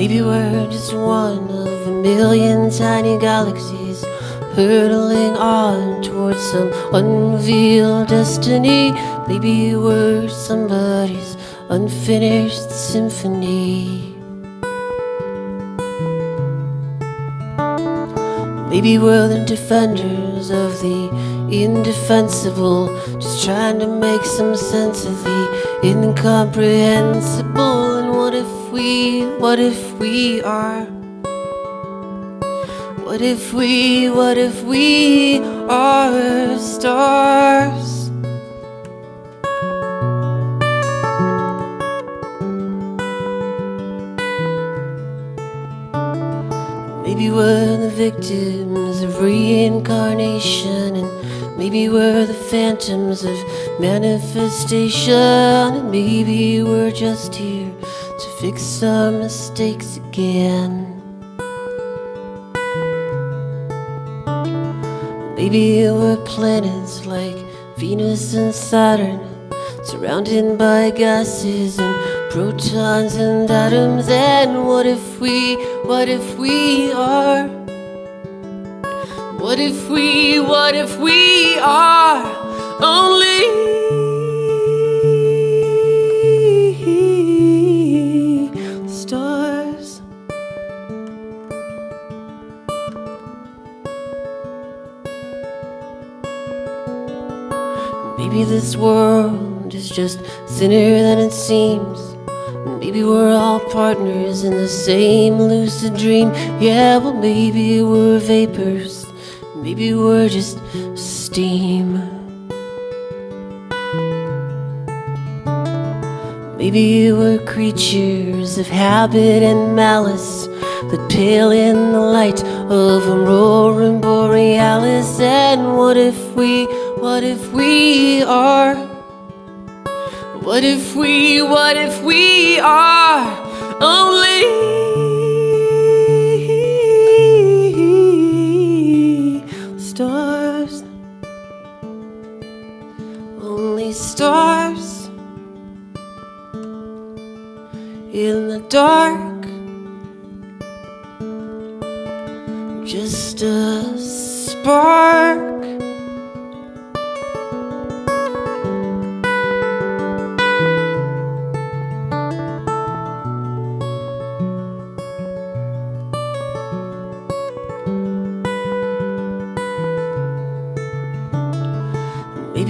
Maybe we're just one of a million tiny galaxies hurtling on towards some unrevealed destiny. Maybe we're somebody's unfinished symphony. Maybe we're the defenders of the indefensible, just trying to make some sense of the incomprehensible. And what if we are? What if we are stars? Maybe we're the victims of reincarnation, and maybe we're the phantoms of manifestation, and maybe we're just here to fix our mistakes again. Maybe we're planets like Venus and Saturn, surrounded by gases and protons and atoms. And what if we are? What if we are only stars? Maybe this world is just thinner than it seems. Maybe we're all partners in the same lucid dream. Yeah, well, maybe we're vapors. Maybe we're just steam. Maybe we're creatures of habit and malice that pale in the light of aurora borealis. And what if we are? What if we are only stars? Only stars in the dark, just a spark.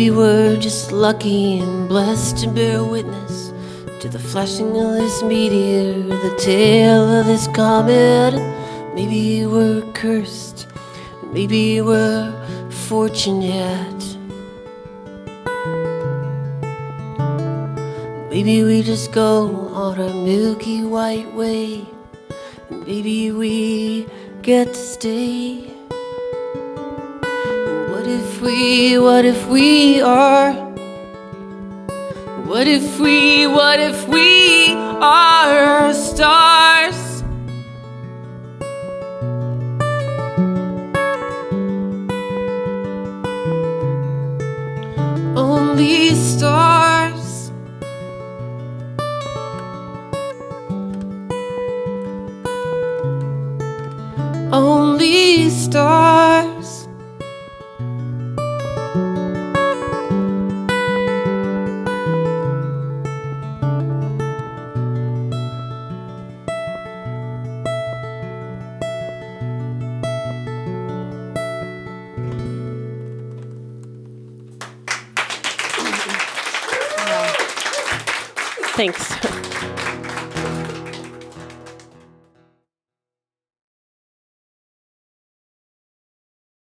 Maybe we're just lucky and blessed to bear witness to the flashing of this meteor, the tail of this comet. Maybe we're cursed, maybe we're fortunate. Maybe we just go on our milky white way, and maybe we get to stay. What if we are? What if we are stars? Only stars. Only stars. Thanks.